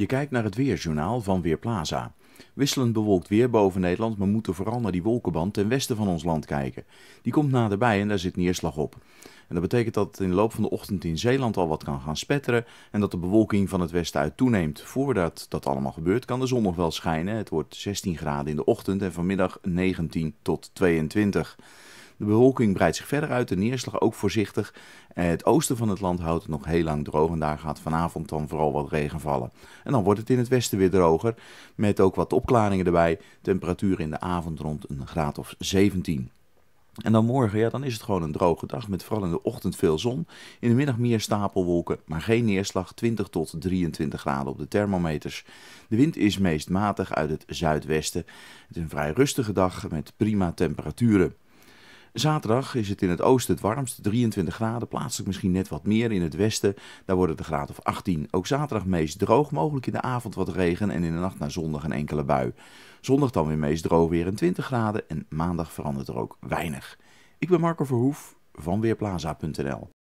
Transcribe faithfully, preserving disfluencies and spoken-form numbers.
Je kijkt naar het Weerjournaal van Weerplaza. Wisselend bewolkt weer boven Nederland, maar moeten vooral naar die wolkenband ten westen van ons land kijken. Die komt naderbij en daar zit neerslag op. En dat betekent dat het in de loop van de ochtend in Zeeland al wat kan gaan spetteren en dat de bewolking van het westen uit toeneemt. Voordat dat allemaal gebeurt kan de zon nog wel schijnen. Het wordt zestien graden in de ochtend en vanmiddag negentien tot tweeëntwintig. De bewolking breidt zich verder uit, de neerslag ook voorzichtig. Het oosten van het land houdt het nog heel lang droog en daar gaat vanavond dan vooral wat regen vallen. En dan wordt het in het westen weer droger, met ook wat opklaringen erbij. Temperatuur in de avond rond een graad of zeventien. En dan morgen, ja, dan is het gewoon een droge dag met vooral in de ochtend veel zon. In de middag meer stapelwolken, maar geen neerslag, twintig tot drieëntwintig graden op de thermometers. De wind is meest matig uit het zuidwesten. Het is een vrij rustige dag met prima temperaturen. Zaterdag is het in het oosten het warmst, drieëntwintig graden, plaatselijk misschien net wat meer in het westen. Daar wordt het een graad of achttien. Ook zaterdag meest droog, mogelijk in de avond wat regen en in de nacht naar zondag een enkele bui. Zondag dan weer meest droog weer in twintig graden en maandag verandert er ook weinig. Ik ben Marco Verhoef van Weerplaza punt n l.